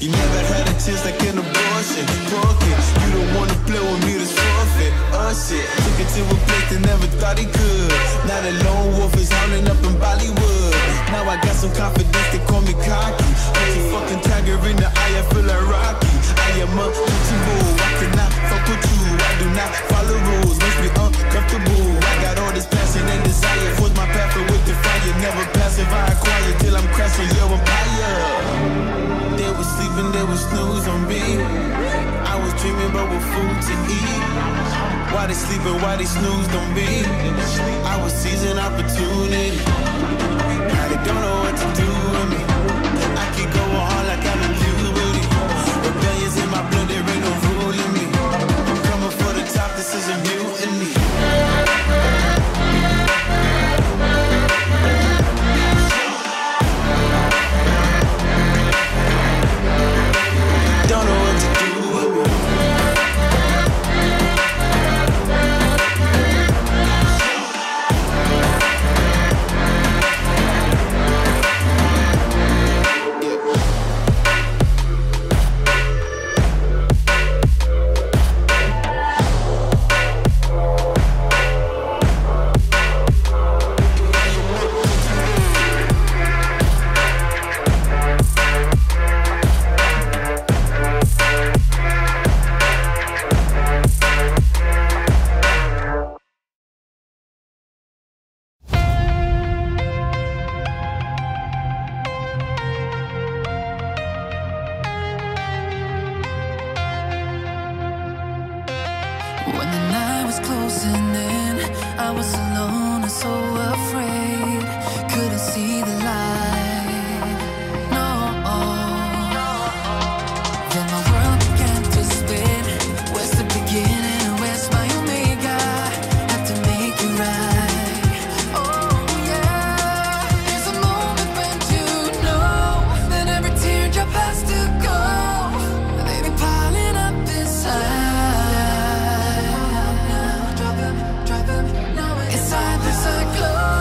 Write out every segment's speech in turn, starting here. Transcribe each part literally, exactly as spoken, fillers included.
You never had a chance like an abortion. Broken. You don't wanna play with me, that's forfeit. Uh shit. Took it to a place they never thought he could. Now the lone wolf is hounding up in Bollywood. Now I got some confidence, they call me cocky. I'm a fucking tiger in the eye, I feel like Rocky. I am up to rule, I cannot fuck with you. I do not follow rules, makes me uncomfortable. I got all this passion and desire, force my path with the fire. Never passive, I acquire till I'm crashing your empire. They were sleeping, they were snooze on me. I was dreaming but with food to eat. Why they sleeping, why they snoozed on me? I was seizing opportunity. Now they don't know what to do with me. I keep going hard like I'm immune with it. Rebellions in my blood, there ain't no rule in me. I'm coming for the top, this is a mutiny. Inside there's a glow.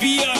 be a